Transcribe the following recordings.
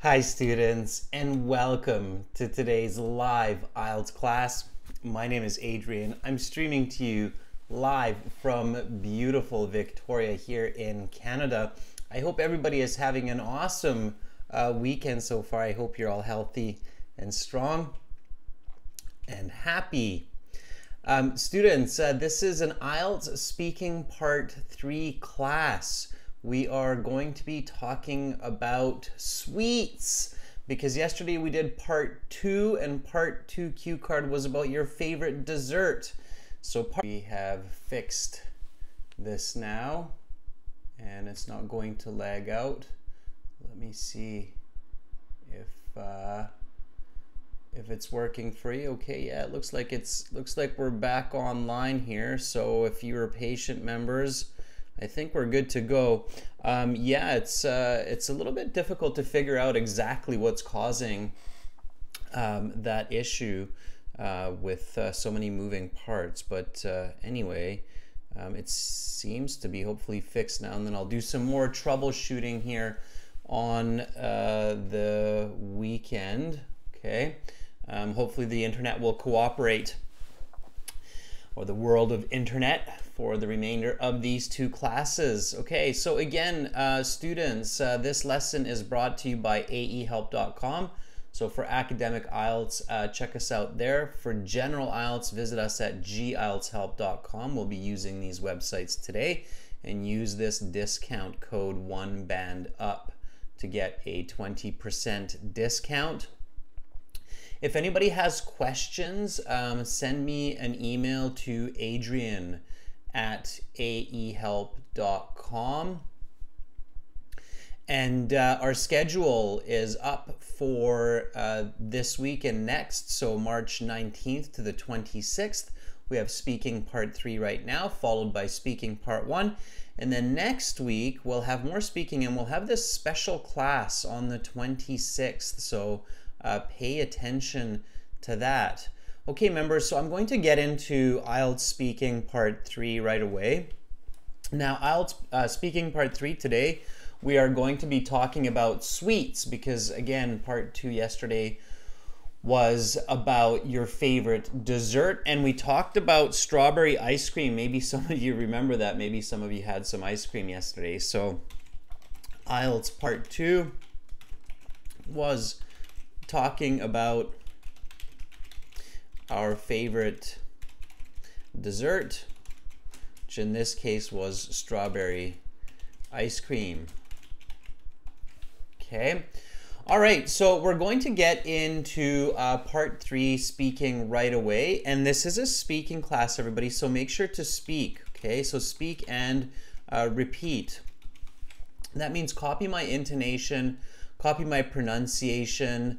Hi students, and welcome to today's live IELTS class. My name is Adrian. I'm streaming to you live from beautiful Victoria here in Canada. I hope everybody is having an awesome weekend so far. I hope you're all healthy and strong and happy. Students, this is an IELTS Speaking Part 3 class. We are going to be talking about sweets, because yesterday we did part 2, and part 2 cue card was about your favorite dessert. So we have fixed this now, and it's not going to lag out. Let me see if it's working for you. Okay, yeah, it looks like we're back online here. So if you are patient members, I think we're good to go. Yeah, it's a little bit difficult to figure out exactly what's causing that issue with so many moving parts. But anyway, it seems to be hopefully fixed now. And then I'll do some more troubleshooting here on the weekend. Okay, hopefully the internet will cooperate, or the world of internet, for the remainder of these two classes. Okay, so again, students, this lesson is brought to you by aehelp.com. So for academic IELTS, check us out there. For general IELTS, visit us at gieltshelp.com. We'll be using these websites today, and use this discount code OneBandUp to get a 20% discount. If anybody has questions, send me an email to Adrian@aehelp.com. And our schedule is up for this week and next. So March 19th to the 26th, we have Speaking Part 3 right now, followed by Speaking Part 1. And then next week, we'll have more speaking, and we'll have this special class on the 26th. So pay attention to that. Okay, members, so I'm going to get into IELTS Speaking Part 3 right away. Now, IELTS Speaking Part 3 today, we are going to be talking about sweets, because again, Part 2 yesterday was about your favorite dessert, and we talked about strawberry ice cream. Maybe some of you remember that. Maybe some of you had some ice cream yesterday. So IELTS Part 2 was talking about our favorite dessert, which in this case was strawberry ice cream. Okay, all right, so we're going to get into part 3 speaking right away, and this is a speaking class, everybody, so make sure to speak. Okay, so speak and repeat. That means copy my intonation, copy my pronunciation,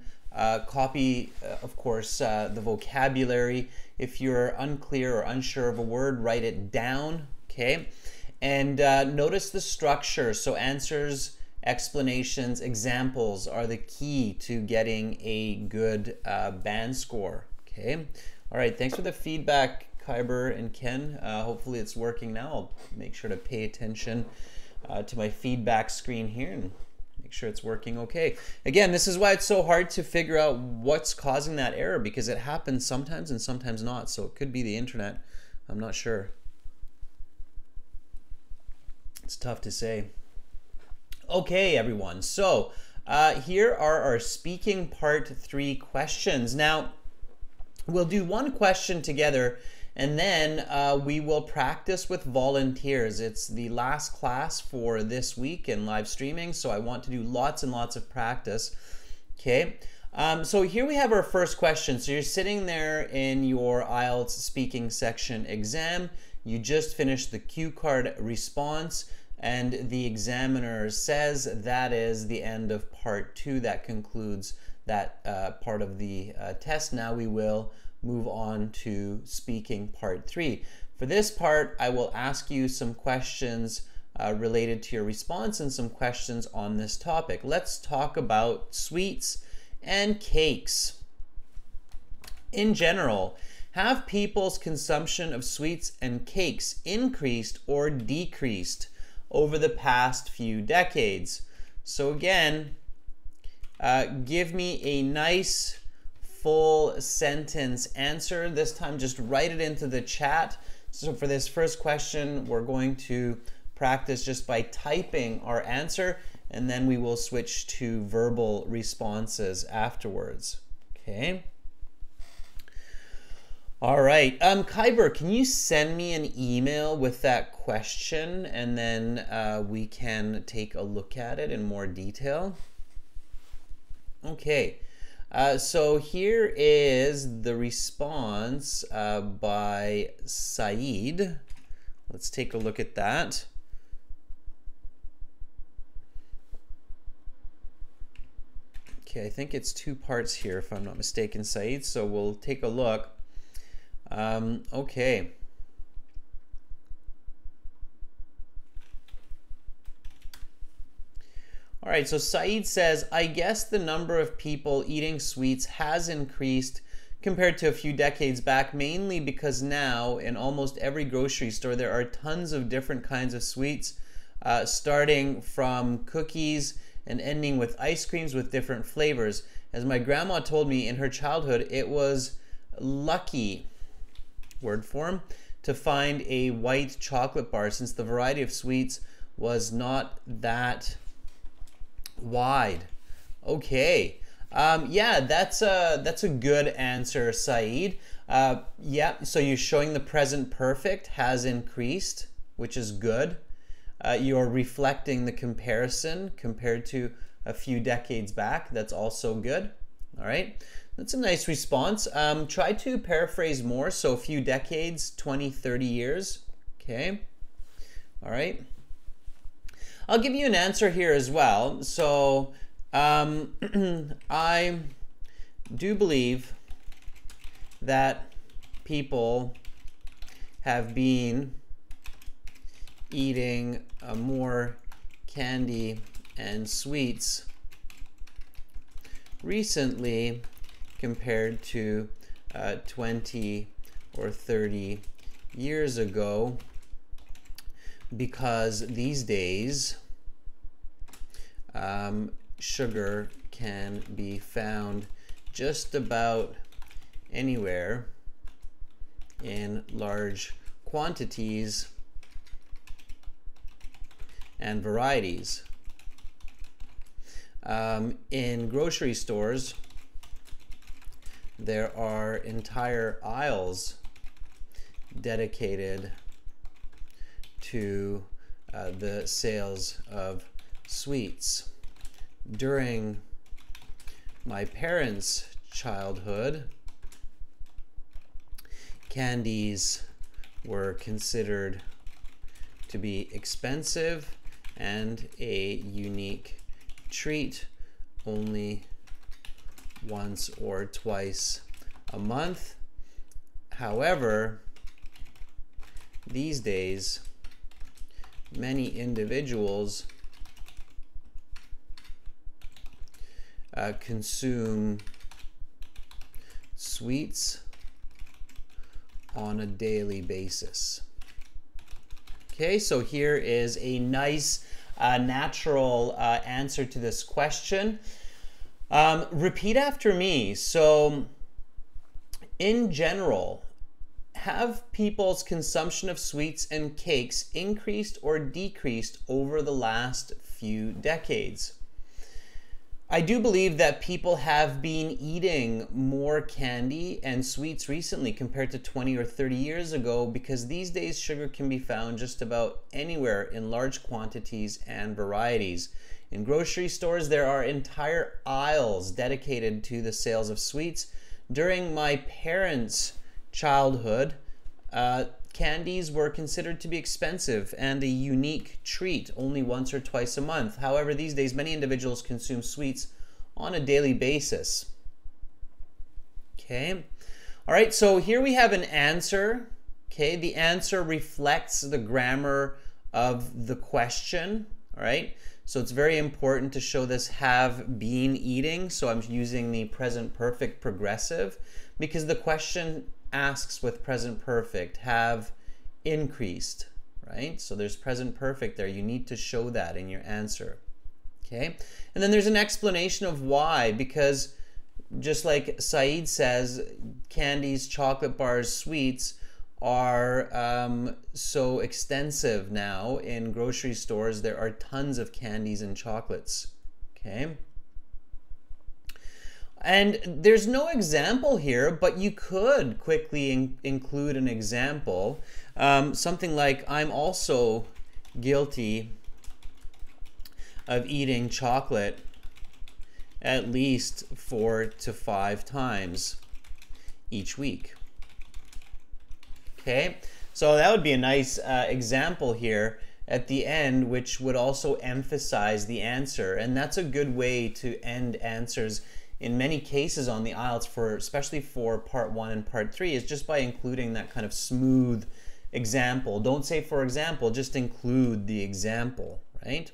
copy, of course, the vocabulary. If you're unclear or unsure of a word, write it down, okay? And notice the structure. So answers, explanations, examples are the key to getting a good band score, okay? All right, thanks for the feedback, Khyber and Ken. Hopefully it's working now. I'll make sure to pay attention to my feedback screen here and make sure it's working okay. Again, this is why it's so hard to figure out what's causing that error, because it happens sometimes and sometimes not. So it could be the internet. I'm not sure. It's tough to say. Okay, everyone. So here are our speaking part 3 questions. Now, we'll do one question together, and then we will practice with volunteers. It's the last class for this week in live streaming, so I want to do lots and lots of practice. Okay, so here we have our first question. So you're sitting there in your IELTS speaking section exam. You just finished the cue card response, and the examiner says that is the end of part 2. That concludes that part of the test. Now we will move on to speaking part 3. For this part, I will ask you some questions related to your response and some questions on this topic. Let's talk about sweets and cakes. In general, have people's consumption of sweets and cakes increased or decreased over the past few decades? So again, Give me a nice full sentence answer. This time just write it into the chat. So for this first question, we're going to practice just by typing our answer, and then we will switch to verbal responses afterwards. Okay. All right, Khyber, can you send me an email with that question, and then we can take a look at it in more detail? Okay, so here is the response by Saeed. Let's take a look at that. Okay, I think it's two parts here, if I'm not mistaken, Saeed, so we'll take a look. Okay. All right, so Saeed says, I guess the number of people eating sweets has increased compared to a few decades back, mainly because now in almost every grocery store there are tons of different kinds of sweets, starting from cookies and ending with ice creams with different flavors. As my grandma told me in her childhood, it was lucky, word form, to find a white chocolate bar since the variety of sweets was not that wide. Okay, yeah, that's a good answer, Saeed. Yeah, so you're showing the present perfect, has increased, which is good. You're reflecting the comparison compared to a few decades back. That's also good. All right. That's a nice response. Try to paraphrase more, so a few decades, 20, 30 years. Okay, all right. I'll give you an answer here as well. So I do believe that people have been eating more candy and sweets recently compared to 20 or 30 years ago, because these days sugar can be found just about anywhere in large quantities and varieties. In grocery stores, there are entire aisles dedicated to the sales of sweets. During my parents' childhood, candies were considered to be expensive and a unique treat only once or twice a month. However, these days, many individuals consume sweets on a daily basis. Okay, so here is a nice, natural answer to this question. Repeat after me. So, in general, have people's consumption of sweets and cakes increased or decreased over the last few decades? I do believe that people have been eating more candy and sweets recently compared to 20 or 30 years ago, because these days sugar can be found just about anywhere in large quantities and varieties. In grocery stores, there are entire aisles dedicated to the sales of sweets. During my parents' childhood, candies were considered to be expensive and a unique treat only once or twice a month. However, these days, many individuals consume sweets on a daily basis. Okay. All right, so here we have an answer. Okay, the answer reflects the grammar of the question. All right. So it's very important to show this have been eating. So I'm using the present perfect progressive because the question asks with present perfect, have increased, right? So there's present perfect there. You need to show that in your answer. Okay, and then there's an explanation of why, because just like Saeed says, candies, chocolate bars, sweets are so extensive now in grocery stores. There are tons of candies and chocolates, okay? And there's no example here, but you could quickly include an example. Something like, I'm also guilty of eating chocolate at least 4 to 5 times each week. Okay, so that would be a nice example here at the end, which would also emphasize the answer. And that's a good way to end answers in many cases on the IELTS, especially for Part 1 and Part 3, is just by including that kind of smooth example. Don't say for example, just include the example, right?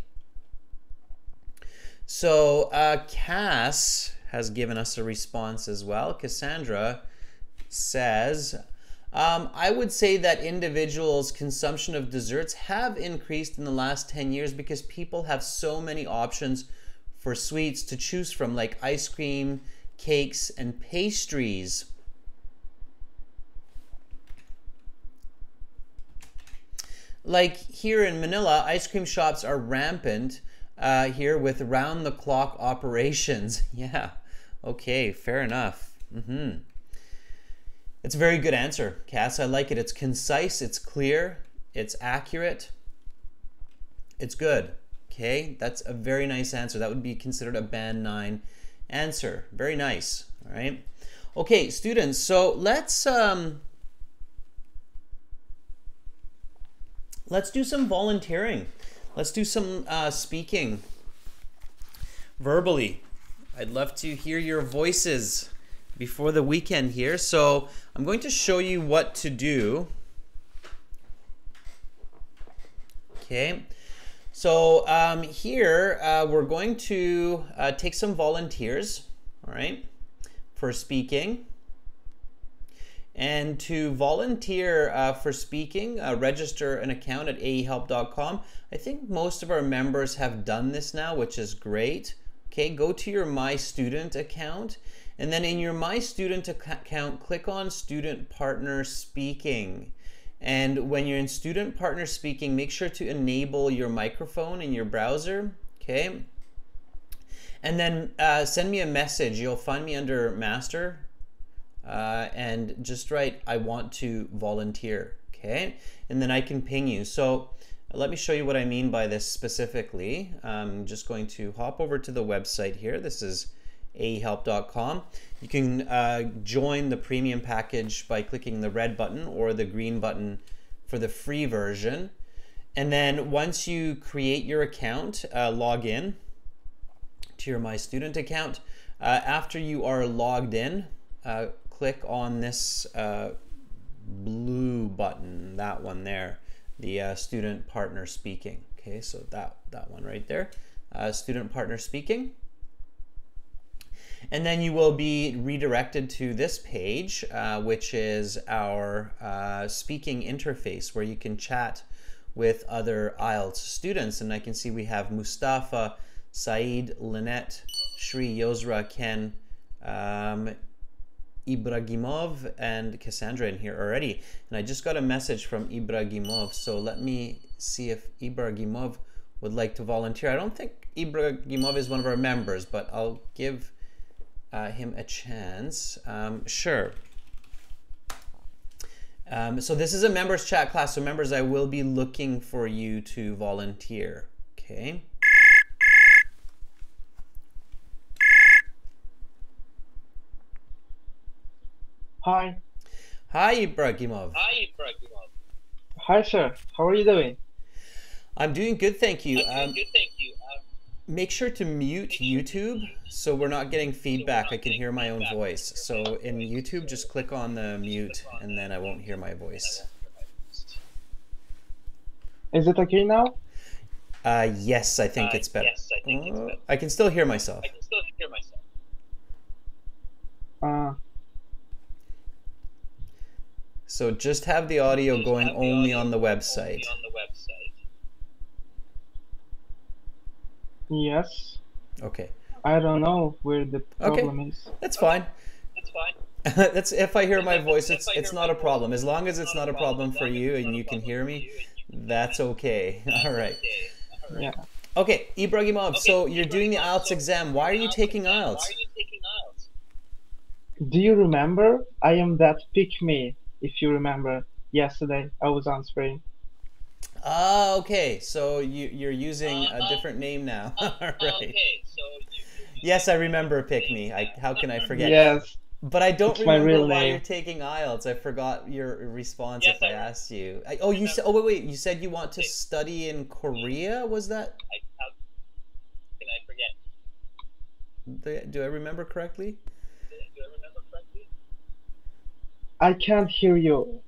So Cass has given us a response as well. Cassandra says, I would say that individuals' consumption of desserts have increased in the last 10 years because people have so many options for sweets to choose from, like ice cream, cakes, and pastries. Like here in Manila, ice cream shops are rampant here with round-the-clock operations. Yeah, okay, fair enough. Mm-hmm. It's a very good answer, Cass. I like it. It's concise, it's clear, it's accurate. It's good. Okay, that's a very nice answer. That would be considered a Band 9 answer. Very nice. All right. Okay, students, so let's do some volunteering. Let's do some speaking verbally. I'd love to hear your voices before the weekend here. So I'm going to show you what to do. Okay, so here we're going to take some volunteers, all right, for speaking. And to volunteer for speaking, register an account at aehelp.com. I think most of our members have done this now, which is great. Okay, go to your My Student account. And then in your My Student account, click on Student Partner Speaking. And when you're in Student Partner Speaking, make sure to enable your microphone in your browser, okay? And then send me a message. You'll find me under Master and just write, I want to volunteer, okay? And then I can ping you. So let me show you what I mean by this specifically. I'm just going to hop over to the website here. This is aehelp.com. You can join the premium package by clicking the red button or the green button for the free version. And then once you create your account, log in to your My Student account. After you are logged in, click on this blue button, that one there, the Student Partner Speaking. Okay, so that one right there, Student Partner Speaking. And then you will be redirected to this page, which is our speaking interface, where you can chat with other IELTS students. And I can see we have Mustafa, Saeed, Lynette, Shri, Yozra, Ken, Ibrahimov, and Cassandra in here already. And I just got a message from Ibrahimov, so let me see if Ibrahimov would like to volunteer. I don't think Ibrahimov is one of our members, but I'll give him a chance. Sure. So this is a members chat class, so members, I will be looking for you to volunteer. Okay. Hi. Hi, Ibrahimov. Hi, Ibrahimov. Hi, sir. How are you doing? I'm doing good, thank you. Make sure to mute YouTube so we're not getting feedback. I can hear my own voice. So in YouTube, just click on the mute and then I won't hear my voice. Is it okay now? Yes, I think it's better. I can still hear myself. So just have the audio going only on the website. Yes. Okay. I don't know where the problem is. That's fine. That's fine. That's if I hear my voice, it's not a problem. As long as it's not a problem for you and you can hear me, that's okay. All right. Yeah. Okay, Ibrahimov, so you're doing the IELTS exam. Why are you taking IELTS? Do you remember? I am that pick me, if you remember. Yesterday, I was answering. Ah, okay. So you're using a different name now. All right. Yes, I remember pick me. How can I forget? Yes. But I don't remember why you're taking IELTS. I forgot your response if I asked you. You said. Oh, wait. You said you want to study in Korea. Was that? How can I forget? Do I remember correctly? I can't hear you.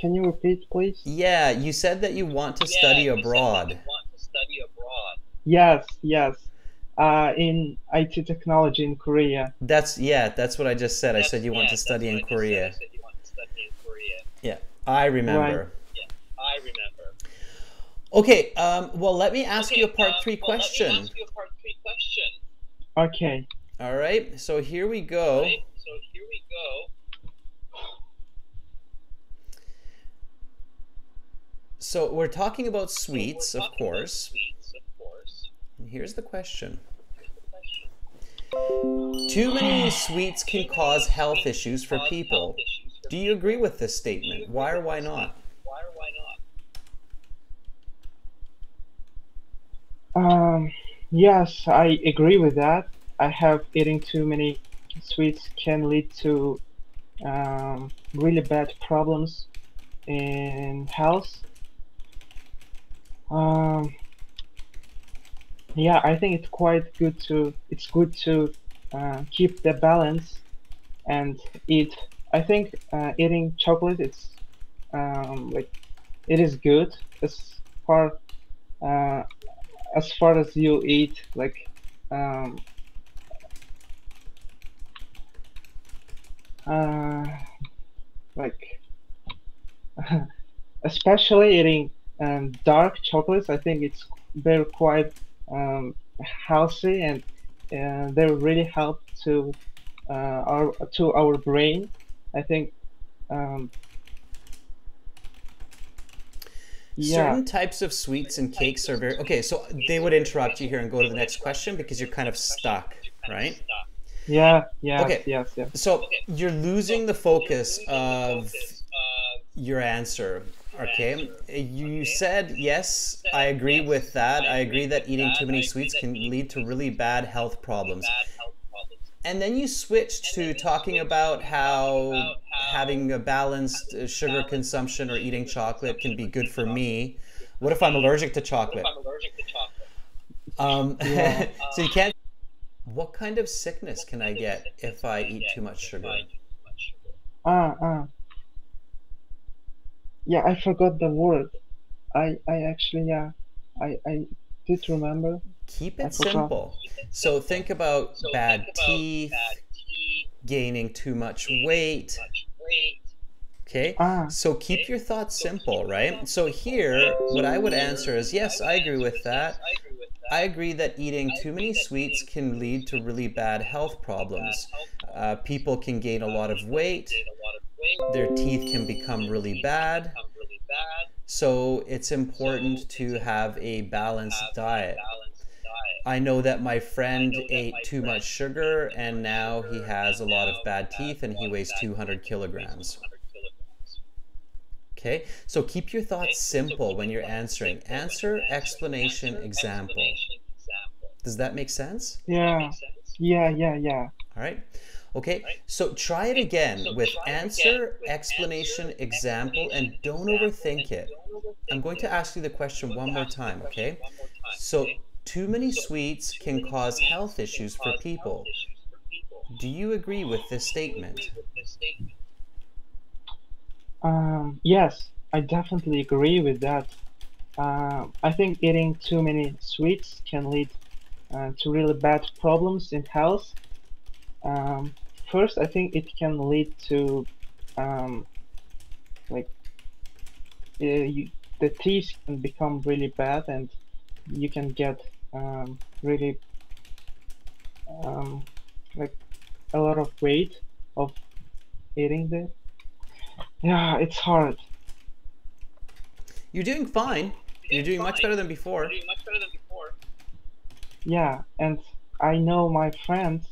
Can you repeat, please? Yeah, you said that you want to study abroad. Yes. Yes. In IT technology in Korea. That's what I just said. I said you want to study in Korea. Yeah, I remember. Right. Yeah, I remember. Okay, well, let me ask you a part three question. Okay. All right, so here we go. So we're talking about sweets, Here's the question. Too many sweets can cause health issues for people. Do you agree with this statement? Why or why not? Yes, I agree with that. I have eating too many sweets can lead to really bad problems in health. Yeah, I think it's quite good to, keep the balance and eat. I think eating chocolate, it's it is good as far as you eat, especially eating dark chocolates. I think they're quite healthy, and they really help to our brain, I think. Certain types of sweets and cakes are very okay. So they would interrupt you here and go to the next question because you're kind of stuck, right? Yeah. Yeah. Okay. Yes. Yeah. So you're losing the focus of your answer. Okay, you said, yes, I agree with that. I agree that eating too many sweets can lead to really bad health problems. And then you switched to talking about how having a balanced sugar consumption or eating chocolate can be good for me. What if I'm allergic to chocolate? So you can't. What kind of sickness can I get if I eat too much sugar? Yeah, I forgot the word. I did remember. Keep it simple. So think about bad teeth, gaining too much weight. Okay, so keep your thoughts simple, right? So here, what I would answer is, yes, I agree with that. I agree that eating too many sweets can lead to really bad health problems. People can gain a lot of weight. Their teeth can become really bad. So it's important to have a balanced diet. I know that my friend ate too much sugar and now he has a lot of bad teeth and he weighs 200 kilograms. Okay, so keep your thoughts simple when you're answering. Answer, explanation, example. Does that make sense? Yeah. Yeah, yeah, yeah. All right. Okay, so try it again with answer, explanation, example, and don't overthink it. I'm going to ask you the question one more time, okay? So, too many sweets can cause health issues for people. Do you agree with this statement? Yes, I definitely agree with that. I think eating too many sweets can lead to really bad problems in health. First, I think it can lead to, the teeth can become really bad, and you can get really like a lot of weight of eating this. Yeah, it's hard. You're doing fine. You're doing much better than before. Yeah, and I know my friend,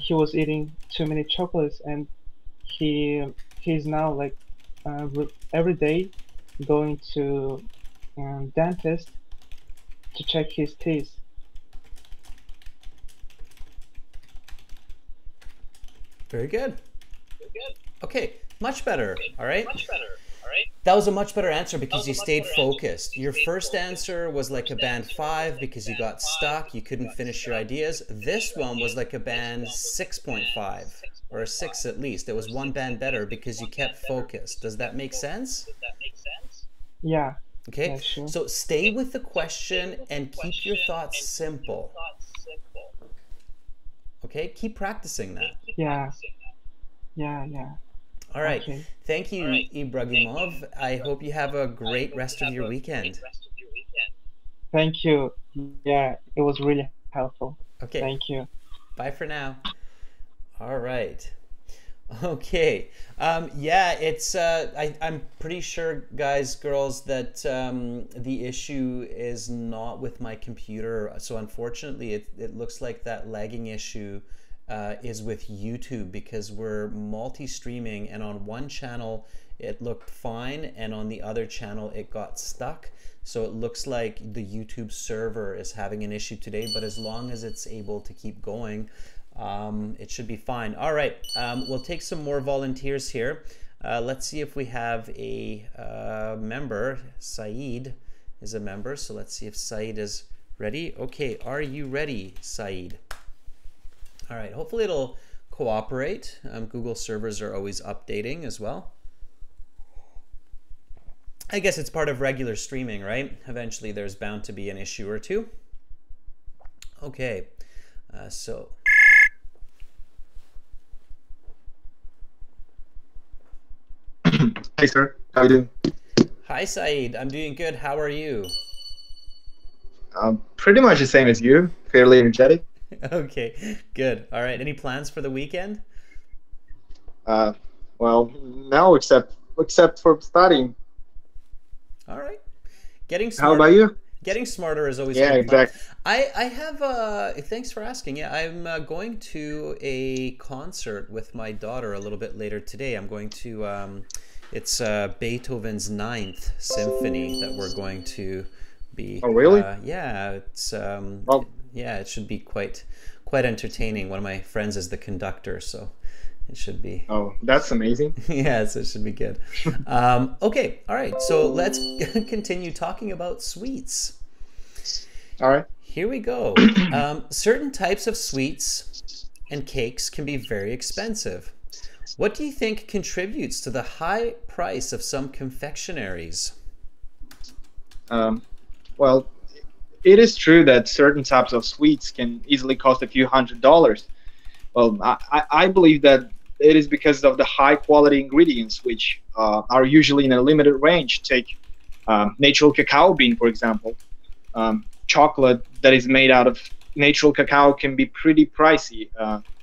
he was eating too many chocolates, and he's now like every day going to dentist to check his teeth. Very good. Okay, much better. All right. That was a much better answer because you stayed focused. Your first answer was like a band 5 because you got stuck, you couldn't finish your ideas. This one was like a band 6.5 or a 6 at least. It was one band better because you kept focused. Does that make sense? Yeah. Okay, so stay with the question and keep your thoughts simple. Okay, keep practicing that. Yeah. All right. Okay. Thank you, Ibrahimov. I hope you have a great rest of your weekend. Thank you. Yeah, it was really helpful. Okay. Thank you. Bye for now. All right. Okay. Yeah, it's, I'm pretty sure, guys, girls, that the issue is not with my computer. So unfortunately, it looks like that lagging issue is with YouTube because we're multi-streaming, and on one channel it looked fine and on the other channel it got stuck. So it looks like the YouTube server is having an issue today, but as long as it's able to keep going, it should be fine. All right, we'll take some more volunteers here. Let's see if we have a member. Saeed is a member, so let's see if Saeed is ready. Okay, are you ready, Saeed? All right, hopefully it'll cooperate. Google servers are always updating as well. I guess it's part of regular streaming, right? Eventually there's bound to be an issue or two. Okay, so. Hey, sir, how are you doing? Hi, Saeed, I'm doing good, how are you? Pretty much the same as you, fairly energetic. Okay, good. All right. Any plans for the weekend? Well, no, except for studying. All right. Getting smarter. How about you? Getting smarter is always. Yeah, exactly. I have. Thanks for asking. Yeah, I'm going to a concert with my daughter a little bit later today. I'm going to. It's Beethoven's Ninth Symphony that we're going to be. Oh really? Yeah. It's. Well, yeah, it should be quite entertaining. One of my friends is the conductor, so it should be. Oh, that's amazing. Yeah, so it should be good. Okay, all right, so let's continue talking about sweets. All right. Here we go. Certain types of sweets and cakes can be very expensive. What do you think contributes to the high price of some confectionaries? Well, it is true that certain types of sweets can easily cost a few $100s. Well, I believe that it is because of the high-quality ingredients, which are usually in a limited range. Take natural cacao bean, for example. Chocolate that is made out of natural cacao can be pretty pricey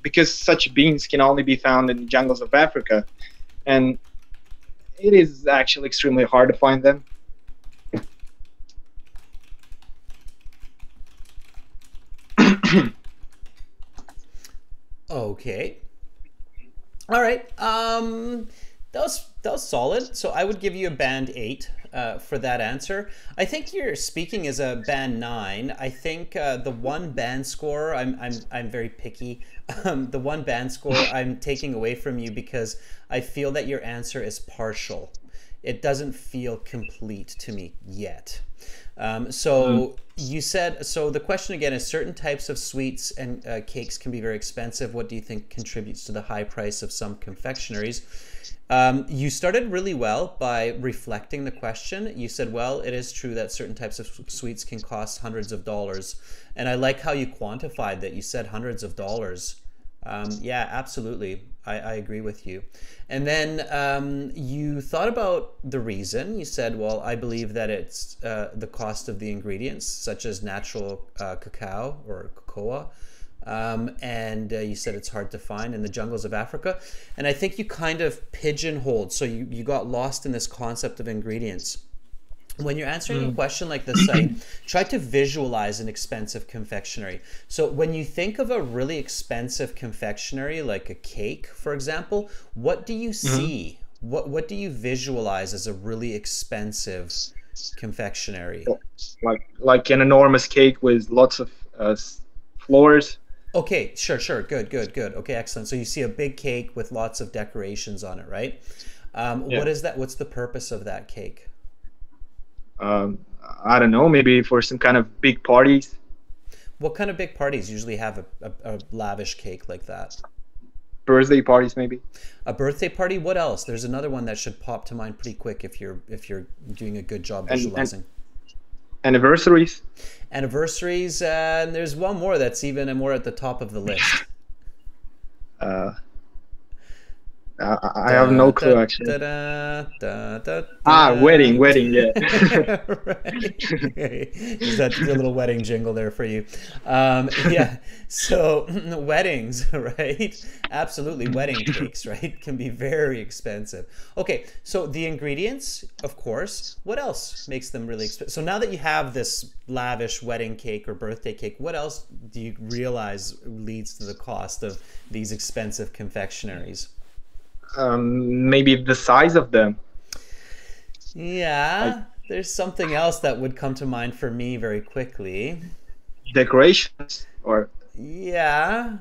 because such beans can only be found in the jungles of Africa, and it is actually extremely hard to find them. Okay. All right. That was solid. So I would give you a band 8 for that answer. I think you're speaking as a band 9. I think the one band score. I'm very picky. The one band score I'm taking away from you because I feel that your answer is partial. It doesn't feel complete to me yet. So you said, so the question again is certain types of sweets and cakes can be very expensive. What do you think contributes to the high price of some confectionaries? You started really well by reflecting the question. You said, well, it is true that certain types of sweets can cost hundreds of dollars. And I like how you quantified that. You said hundreds of dollars. Yeah, absolutely. I agree with you. And then you thought about the reason. You said, well, I believe that it's the cost of the ingredients, such as natural cacao or cocoa. And you said it's hard to find in the jungles of Africa. And I think you kind of pigeonholed. So you got lost in this concept of ingredients. When you're answering a question like this, try to visualize an expensive confectionery. So when you think of a really expensive confectionery, like a cake, for example, what do you see? What do you visualize as a really expensive confectionery? Like an enormous cake with lots of floors. Okay, sure, good. Okay, excellent. So you see a big cake with lots of decorations on it, right? Yeah. What is that? What's the purpose of that cake? I don't know, maybe for some kind of big parties. What kind of big parties usually have a lavish cake like that? Birthday parties, maybe. A birthday party. What else? There's another one that should pop to mind pretty quick if you're doing a good job visualizing. And anniversaries. Anniversaries, and there's one more that's even more at the top of the list. I have no clue, actually. Wedding, yeah. Right. That's a little wedding jingle there for you. Yeah, so weddings, right? Absolutely, wedding cakes, right? Can be very expensive. Okay, so the ingredients, of course. What else makes them really expensive? So now that you have this lavish wedding cake or birthday cake, what else do you realize leads to the cost of these expensive confectionaries? Maybe the size of them. Yeah, there's something else that would come to mind for me very quickly. Decorations or... Yeah.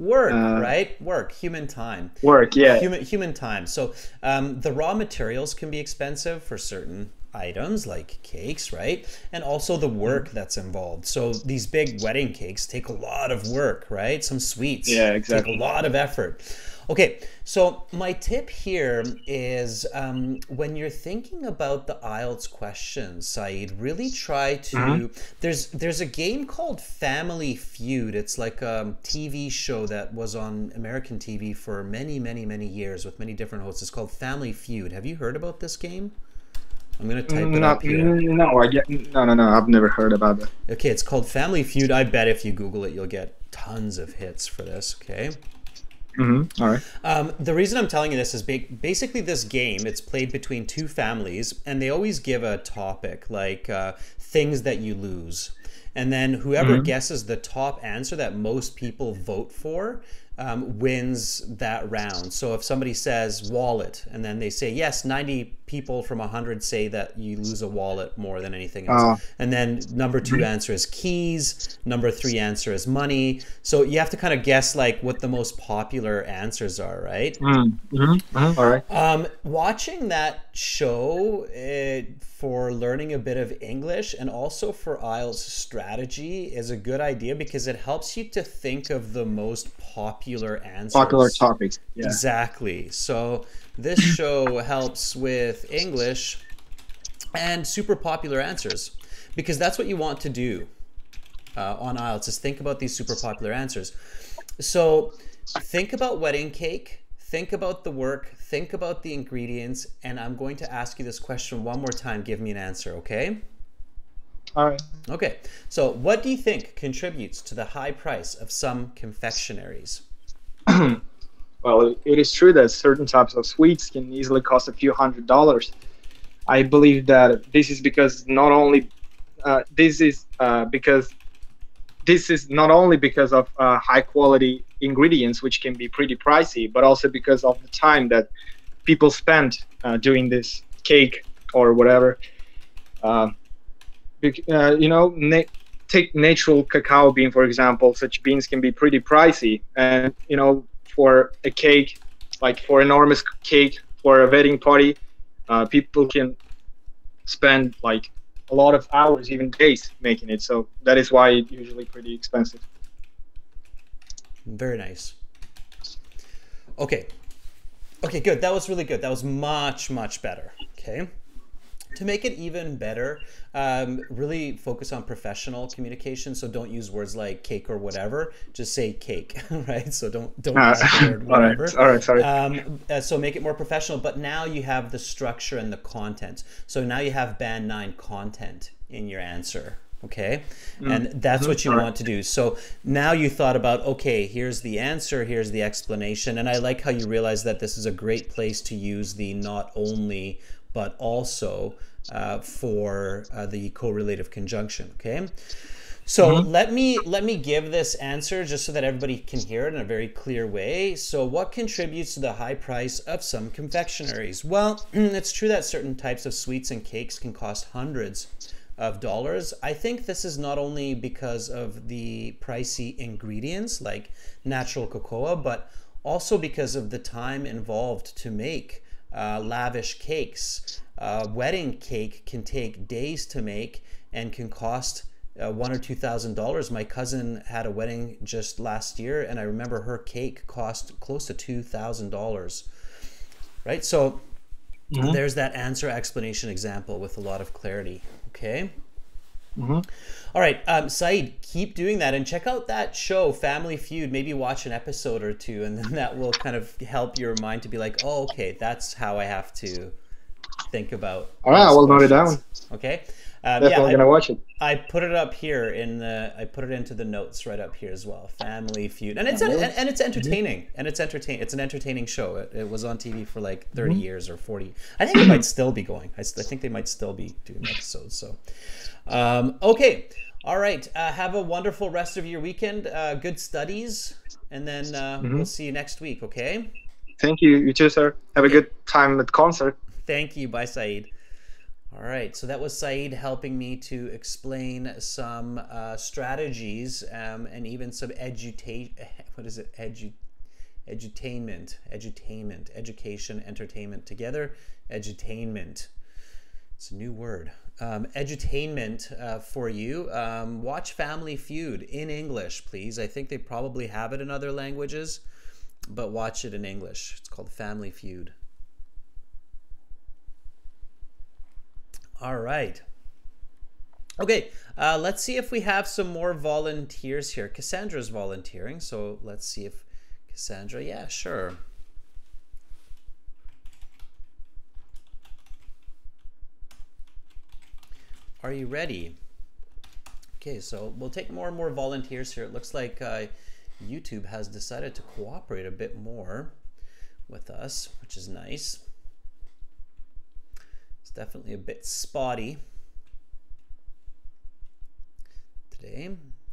Work, right? Work, human time. Work, yeah. Human time. So the raw materials can be expensive for certain items like cakes, right? And also the work that's involved. So these big wedding cakes take a lot of work, right? Some sweets, yeah, exactly, take a lot of effort. Okay, so my tip here is when you're thinking about the IELTS questions, Saeed, really try to, there's a game called Family Feud. It's like a TV show that was on American TV for many, many, many years with many different hosts. It's called Family Feud. Have you heard about this game? I'm going to type it up here. No, I've never heard about it. Okay, it's called Family Feud. I bet if you Google it, you'll get tons of hits for this, okay? All right. The reason I'm telling you this is basically this game, it's played between two families, and they always give a topic, like things that you lose. And then whoever guesses the top answer that most people vote for wins that round. So if somebody says wallet, and then they say, yes, 90 people from 100 say that you lose a wallet more than anything else. And then number two answer is keys, number three answer is money. So you have to kind of guess like what the most popular answers are, right? All right. Watching that show for learning a bit of English and also for IELTS strategy is a good idea because it helps you to think of the most popular answers. Popular topics. Yeah. Exactly. So this show helps with English and super popular answers because that's what you want to do on IELTS is think about these super popular answers. So think about wedding cake, think about the work, think about the ingredients, and I'm going to ask you this question one more time. Give me an answer, okay? All right. Okay, so what do you think contributes to the high price of some confectionaries? Well, it is true that certain types of sweets can easily cost a few $100s. I believe that this is because not only because of high quality ingredients, which can be pretty pricey, but also because of the time that people spend doing this cake or whatever. Take natural cacao bean, for example. Such beans can be pretty pricey, and you know, for a cake, like for enormous cake for a wedding party, people can spend like a lot of hours, even days, making it. So that is why it's usually pretty expensive. Very nice. Okay, good. That was really good. That was much, much better. Okay. To make it even better, really focus on professional communication. So don't use words like cake or whatever. Just say cake, right? So don't use the word whatever. All right. So make it more professional. But now you have the structure and the content. So now you have Band 9 content in your answer. Okay, and that's what you want to do. So now you thought about, okay, here's the answer, here's the explanation, and I like how you realize that this is a great place to use the not only but also for the correlative conjunction. Okay, so let me give this answer just so that everybody can hear it in a very clear way. So what contributes to the high price of some confectioneries? Well, it's true that certain types of sweets and cakes can cost hundreds of dollars. I think this is not only because of the pricey ingredients like natural cocoa, but also because of the time involved to make lavish cakes. Wedding cake can take days to make and can cost $1,000 or $2,000. My cousin had a wedding just last year, and I remember her cake cost close to $2,000. Right, so there's that answer explanation example with a lot of clarity. Okay. All right, Saeed, keep doing that and check out that show, Family Feud. Maybe watch an episode or two, and then that will kind of help your mind to be like, oh, okay, that's how I have to think about. All right, I will note it down. Okay. Yeah, I'm gonna watch it. I put it up here in the. I put it into the notes right up here as well. Family Feud, and it's and it's entertaining, It's an entertaining show. It was on TV for like 30 years or 40. I think it might still be going. I think they might still be doing episodes. So, okay, all right. Have a wonderful rest of your weekend. Good studies, and then we'll see you next week. Okay. Thank you. You too, sir. Have a good time at concert. Thank you. Bye, Saeed. All right, so that was Saeed helping me to explain some strategies and even some edutainment. It's a new word. Edutainment for you. Watch Family Feud in English, please. I think they probably have it in other languages, but watch it in English. It's called Family Feud. All right. Okay, let's see if we have some more volunteers here. Cassandra's volunteering, so let's see if Cassandra, yeah, sure. Are you ready? Okay, so we'll take more and more volunteers here. It looks like YouTube has decided to cooperate a bit more with us, which is nice. It's definitely a bit spotty today.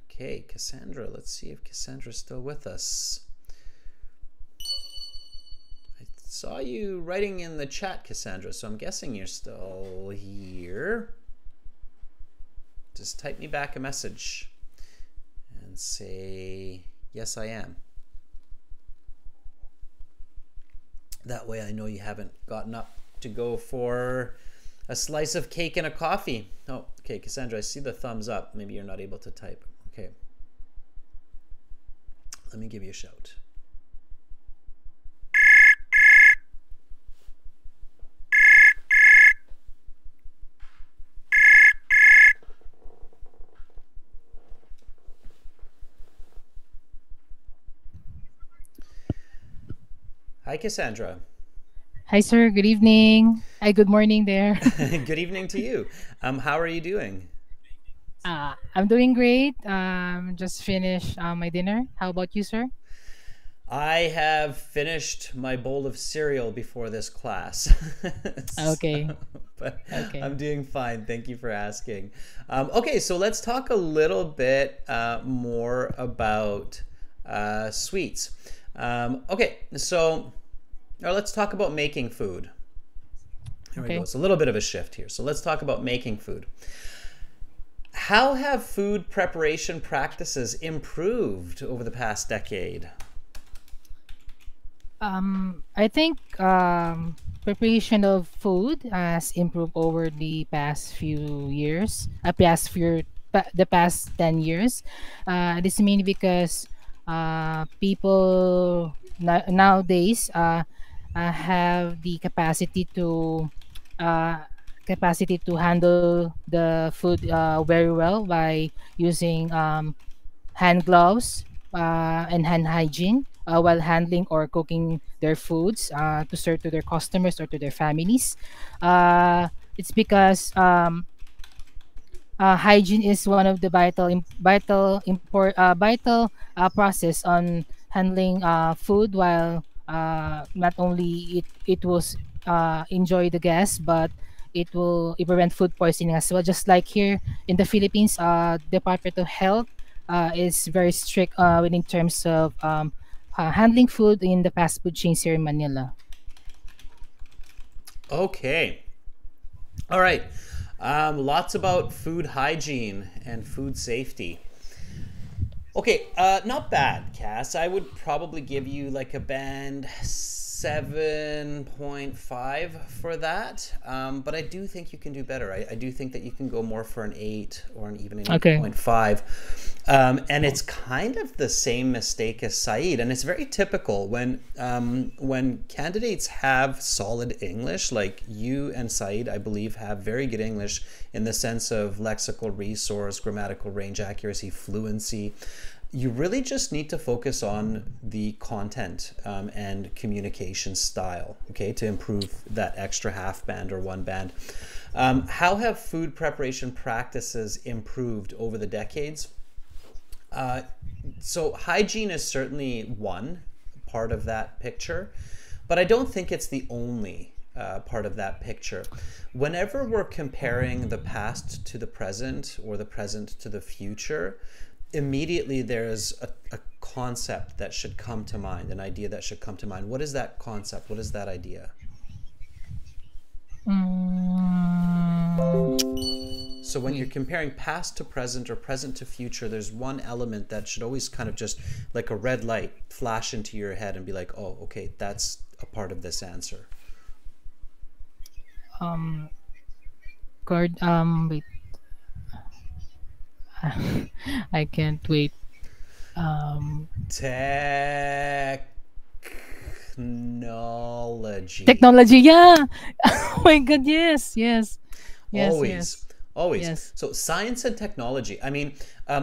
Okay, Cassandra, let's see if Cassandra's still with us. I saw you writing in the chat, Cassandra, so I'm guessing you're still here. Just type me back a message and say, yes, I am. That way I know you haven't gotten up to go for a slice of cake and a coffee. Oh, okay, Cassandra, I see the thumbs up. Maybe you're not able to type. Okay. Let me give you a shout. Hi, Cassandra. Hi, sir. Good evening. Hi, good morning there. Good evening to you. How are you doing? I'm doing great. Just finished my dinner. How about you, sir? I have finished my bowl of cereal before this class. Okay. But okay. I'm doing fine. Thank you for asking. Okay, so let's talk a little bit more about sweets. Okay, so... Now let's talk about making food. Here we go. It's a little bit of a shift here. So let's talk about making food. How have food preparation practices improved over the past decade? I think preparation of food has improved over the past few years. The past 10 years. This is mainly because people nowadays have the capacity capacity to handle the food very well by using hand gloves and hand hygiene while handling or cooking their foods to serve to their customers or to their families. It's because hygiene is one of the vital process on handling food, while not only it will enjoy the guests, but it will prevent food poisoning as well. Just like here in the Philippines, Department of Health is very strict in terms of handling food in the fast food chains here in Manila. Okay. All right. Lots about food hygiene and food safety. Okay, not bad, Cass. I would probably give you like a band 7.5 for that, but I do think you can do better. I do think that you can go more for an 8 or even an 8.5. And it's kind of the same mistake as Saeed, and it's very typical when candidates have solid English, like you and Saeed, I believe, have very good English in the sense of lexical resource, grammatical range, accuracy, fluency. You really just need to focus on the content and communication style, okay, to improve that extra half band or one band. How have food preparation practices improved over the decades? So hygiene is certainly one part of that picture, but I don't think it's the only part of that picture. Whenever we're comparing the past to the present or the present to the future, immediately there's a concept that should come to mind, an idea that should come to mind. What is that concept? What is that idea? So when you're comparing past to present or present to future, there's one element that should always kind of just like a red light flash into your head and be like, oh, okay, that's a part of this answer. Wait. I can't wait. Technology. Technology, yeah. Oh my God, yes, yes, yes. Always, yes. Always. Yes. So science and technology. I mean,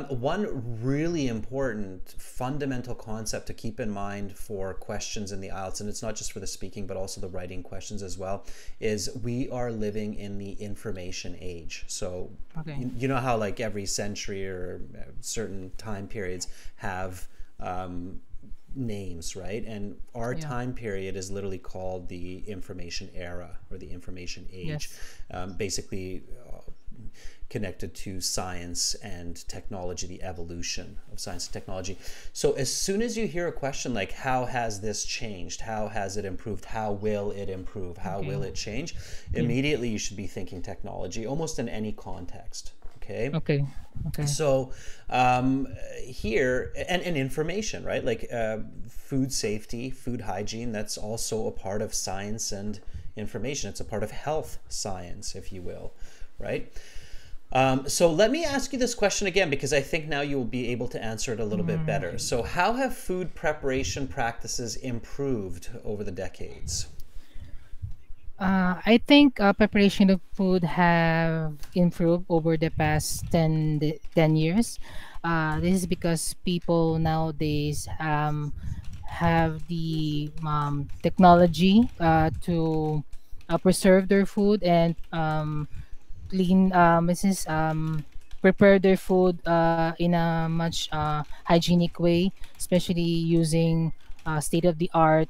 one really important fundamental concept to keep in mind for questions in the IELTS, and it's not just for the speaking, but also the writing questions as well, is we are living in the information age. So you know how like every century or certain time periods have names, right? And our time period is literally called the information era or the information age. Yes. Basically, connected to science and technology, the evolution of science and technology. So as soon as you hear a question like, how has this changed? How has it improved? How will it improve? How will it change? Immediately you should be thinking technology, almost in any context. Okay. Okay. Okay. So here, and information, right? Like food safety, food hygiene, that's also a part of science and information. It's a part of health science, if you will. Right? So let me ask you this question again, because I think now you will be able to answer it a little bit better. So how have food preparation practices improved over the decades? I think preparation of food have improved over the past 10 years. This is because people nowadays have the technology to preserve their food and prepare their food in a much hygienic way, especially using state-of-the-art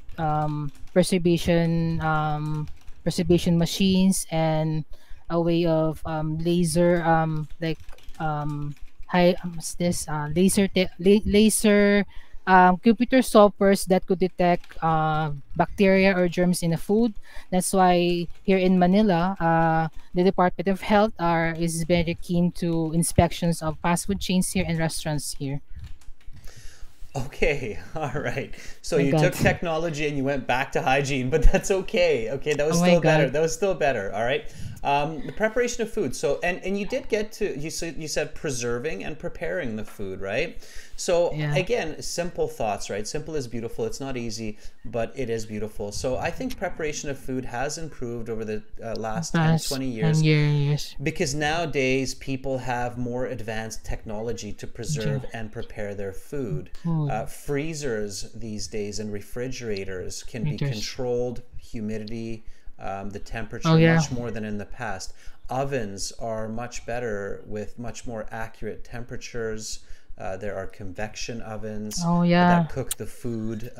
preservation machines and a way of laser computer softwares that could detect bacteria or germs in the food. That's why here in Manila, the Department of Health is very keen to inspections of fast food chains here and restaurants here. Okay, all right. So you took technology and you went back to hygiene, but that's okay. Okay, that was still better. That was still better. All right. The preparation of food. So, and you did get to, you said preserving and preparing the food, right? So yeah. Again, simple thoughts, right? Simple is beautiful. It's not easy, but it is beautiful. So I think preparation of food has improved over the last 10, 20 years. Because nowadays people have more advanced technology to preserve and prepare their food. Freezers these days and refrigerators can be controlled, humidity, the temperature much more than in the past. Ovens are much better with much more accurate temperatures. There are convection ovens that cook the food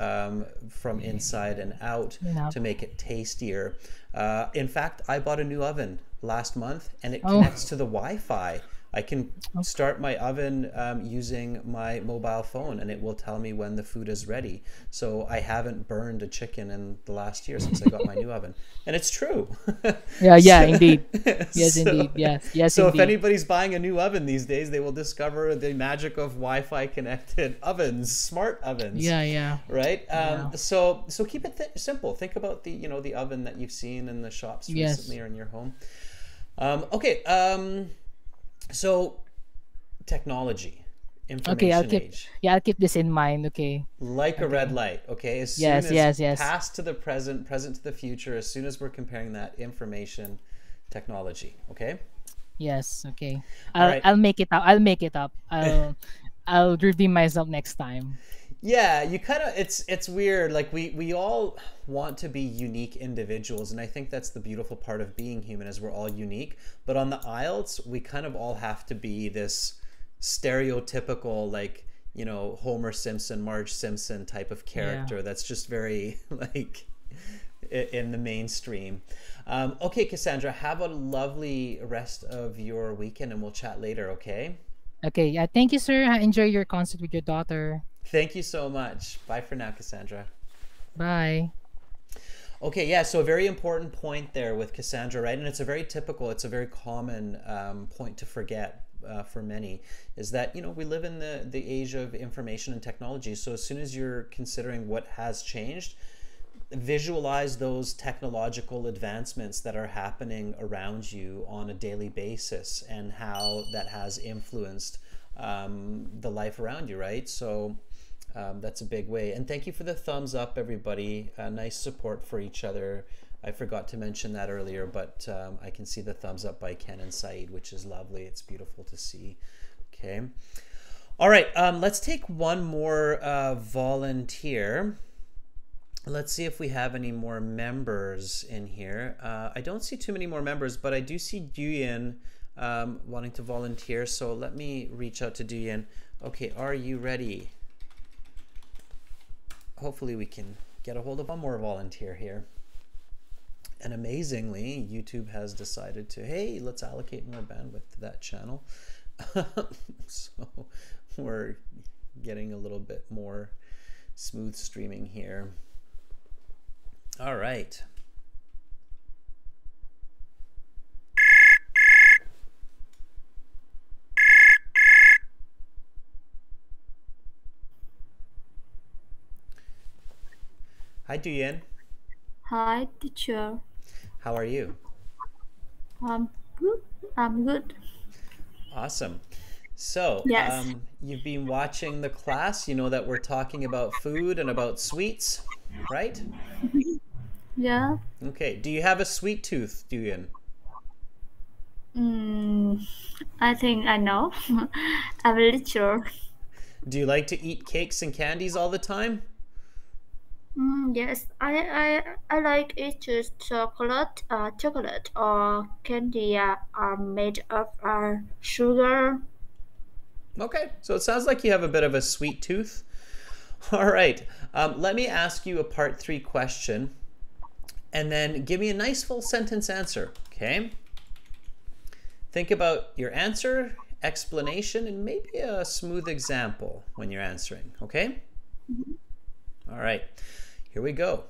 from inside and out to make it tastier. In fact, I bought a new oven last month and it connects to the Wi-Fi. I can start my oven using my mobile phone and it will tell me when the food is ready. So I haven't burned a chicken in the last year since I got my new oven. And it's true. So if anybody's buying a new oven these days, they will discover the magic of Wi-Fi connected ovens, smart ovens. Right? So keep it simple. Think about the, the oven that you've seen in the shops recently or in your home. So, technology, information age. I'll keep this in mind, Like a red light, As soon as past to the present, present to the future, as soon as we're comparing that information, technology, I'll make it up. I'll redeem myself next time. Yeah, you kind of, it's weird. Like we all want to be unique individuals. And I think that's the beautiful part of being human is we're all unique. But on the IELTS, we kind of all have to be this stereotypical, like, Homer Simpson, Marge Simpson type of character. That's just very like in the mainstream. Okay, Cassandra, have a lovely rest of your weekend and we'll chat later. Okay, thank you, sir. Enjoy your concert with your daughter. Thank you so much. Bye for now, Cassandra. Bye. Okay, yeah, so a very important point there with Cassandra, right? And it's a very typical, it's a very common point to forget for many, is that, we live in the age of information and technology. So as soon as you're considering what has changed, visualize those technological advancements that are happening around you on a daily basis and how that has influenced the life around you, right? So that's a big way. And thank you for the thumbs up, everybody. Nice support for each other. I forgot to mention that earlier, but I can see the thumbs up by Ken and Saeed, which is lovely. It's beautiful to see. Okay. All right. Let's take one more volunteer. Let's see if we have any more members in here. I don't see too many more members, but I do see Duyen wanting to volunteer. So let me reach out to Duyen. Okay, are you ready? Hopefully we can get a hold of one more volunteer here. And amazingly, YouTube has decided to, hey, let's allocate more bandwidth to that channel. So we're getting a little bit more smooth streaming here. All right. Hi, Duyen. Hi, teacher. How are you? I'm good. Awesome. So, yes. You've been watching the class. You know that we're talking about food and about sweets, right? Yeah. Okay. Do you have a sweet tooth, Duyen? I think I know. I'm really sure. Do you like to eat cakes and candies all the time? Yes, I like it. Chocolate, chocolate or candy are made of sugar. Okay, so it sounds like you have a bit of a sweet tooth. All right, let me ask you a part 3 question, and then give me a nice full sentence answer. Okay. Think about your answer, explanation, and maybe a smooth example when you're answering. Okay. All right. Here we go.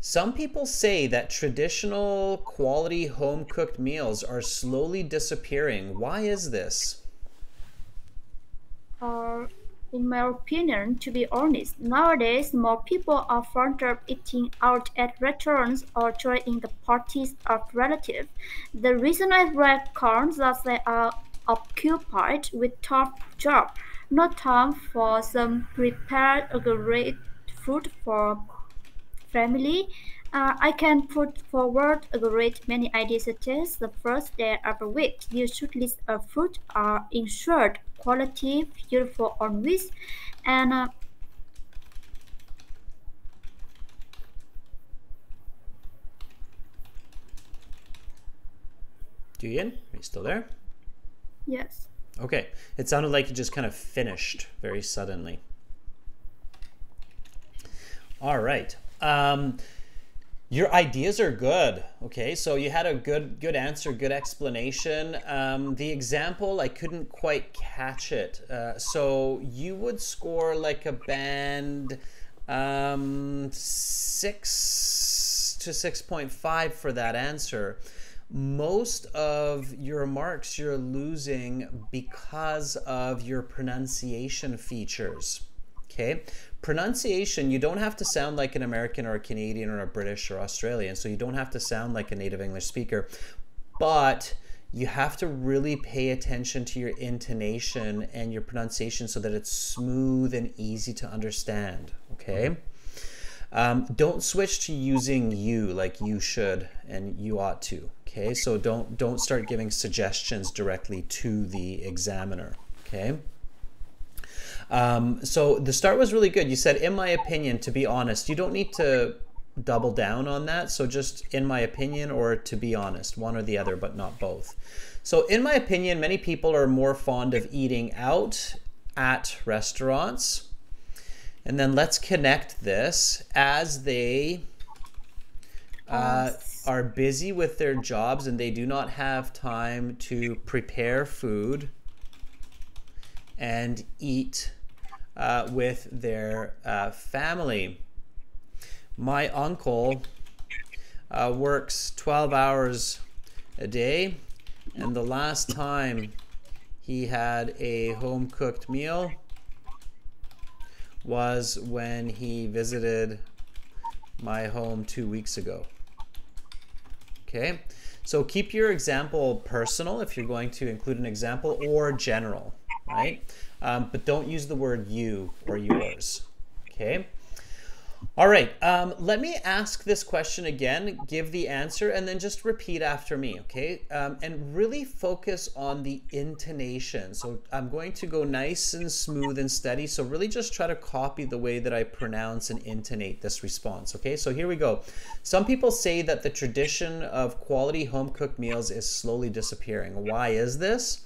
Some people say that traditional quality home-cooked meals are slowly disappearing. Why is this? in my opinion, to be honest. Nowadays, more people are fond of eating out at restaurants or joining the parties of relatives. The reason I reckon that they are occupied with tough jobs, no time for some prepared great food for family. I can put forward a great many ideas such as the first day of the week. You should list a fruit are ensured quality, beautiful on which, and Duyen, are you still there? Yes. Okay. It sounded like you just kind of finished very suddenly. All right. Your ideas are good. Okay, so you had a good answer, good explanation. The example, I couldn't quite catch it. So you would score like a band 6 to 6.5 for that answer. Most of your marks you're losing because of your pronunciation features. Okay, pronunciation, you don't have to sound like an American or a Canadian or a British or Australian, so you don't have to sound like a native English speaker, but you have to really pay attention to your intonation and your pronunciation so that it's smooth and easy to understand, okay? Don't switch to using you like you should and you ought to, okay? So don't start giving suggestions directly to the examiner, okay? So the start was really good. You said, in my opinion, to be honest. You don't need to double down on that. So just in my opinion or to be honest, one or the other, but not both. So in my opinion, many people are more fond of eating out at restaurants. And then let's connect this as they are busy with their jobs and they do not have time to prepare food and eat with their family. My uncle works 12 hours a day, and the last time he had a home-cooked meal was when he visited my home 2 weeks ago. Okay, so keep your example personal if you're going to include an example, or general. Right? But don't use the word you or yours, okay? All right, let me ask this question again, give the answer, and then just repeat after me, okay? And really focus on the intonation. So I'm going to go nice and smooth and steady, so really just try to copy the way that I pronounce and intonate this response, okay? So here we go. Some people say that the tradition of quality home-cooked meals is slowly disappearing. Why is this?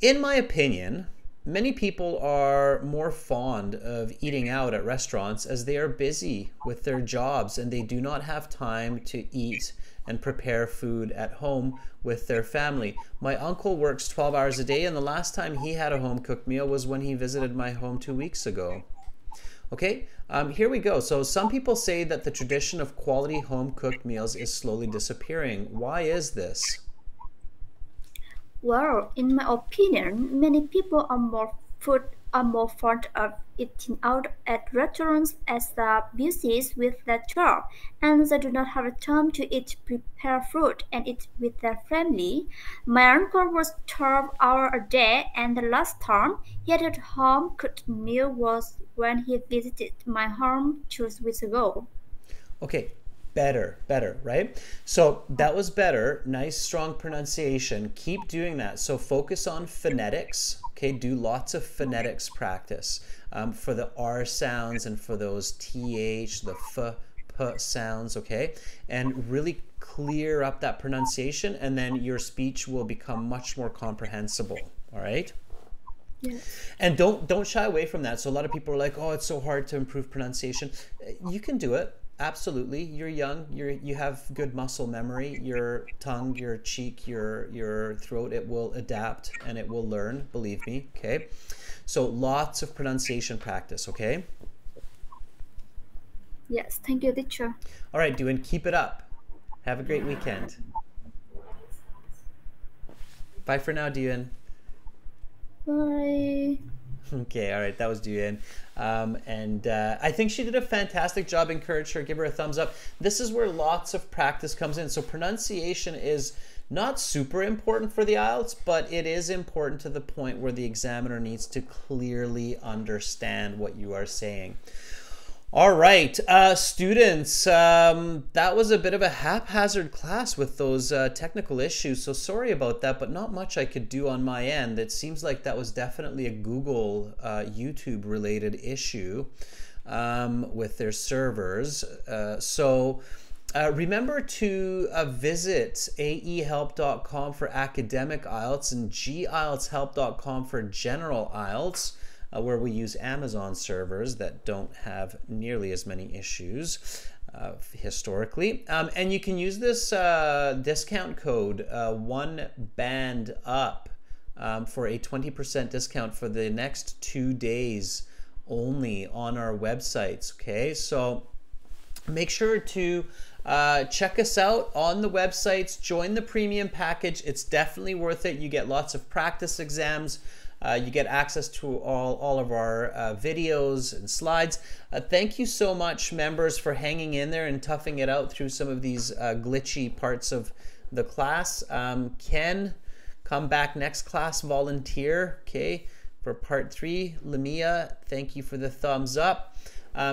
In my opinion, many people are more fond of eating out at restaurants as they are busy with their jobs and they do not have time to eat and prepare food at home with their family. My uncle works 12 hours a day, and the last time he had a home-cooked meal was when he visited my home 2 weeks ago. Okay, here we go. So some people say that the tradition of quality home-cooked meals is slowly disappearing. Why is this? Well, in my opinion, many people are more fond of eating out at restaurants as they are busy with their job, and they do not have time to eat prepared food and eat with their family. My uncle was 12 hours a day, and the last time he had a home-cooked meal was when he visited my home 2 weeks ago. Okay. Better, right? So that was better. Nice, strong pronunciation. Keep doing that. So focus on phonetics. Okay, do lots of phonetics practice for the R sounds and for those TH, the F, P sounds, okay? And really clear up that pronunciation, and then your speech will become much more comprehensible, all right? Yeah. And don't shy away from that. So a lot of people are like, oh, it's so hard to improve pronunciation. You can do it. Absolutely. You're young, you have good muscle memory, your tongue, your cheek, your throat, it will adapt and it will learn, believe me, okay? So lots of pronunciation practice, okay? Yes, thank you, teacher. All right, Duyen, keep it up. Have a great weekend. Bye for now, Duyen. Bye. Okay, all right, that was Duyen. I think she did a fantastic job. Encourage her, give her a thumbs up. This is where lots of practice comes in. So pronunciation is not super important for the IELTS, but it is important to the point where the examiner needs to clearly understand what you are saying. All right, students, that was a bit of a haphazard class with those technical issues, so sorry about that, but not much I could do on my end. It seems like that was definitely a Google YouTube-related issue with their servers. Remember to visit aehelp.com for academic IELTS and gieltshelp.com for general IELTS, where we use Amazon servers that don't have nearly as many issues historically. And you can use this discount code OneBandUp for a 20% discount for the next 2 days only on our websites, okay? So make sure to check us out on the websites, join the premium package. It's definitely worth it. You get lots of practice exams. You get access to all of our videos and slides. Thank you so much, members, for hanging in there and toughing it out through some of these glitchy parts of the class. Ken, come back next class, volunteer, okay, for part 3. Lamia, thank you for the thumbs up.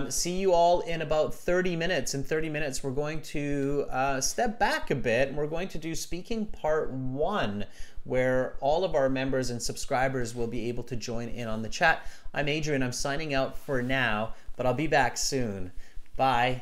See you all in about 30 minutes. In 30 minutes, we're going to step back a bit, and we're going to do speaking part 1, where all of our members and subscribers will be able to join in on the chat. I'm Adrian. I'm signing out for now, but I'll be back soon. Bye.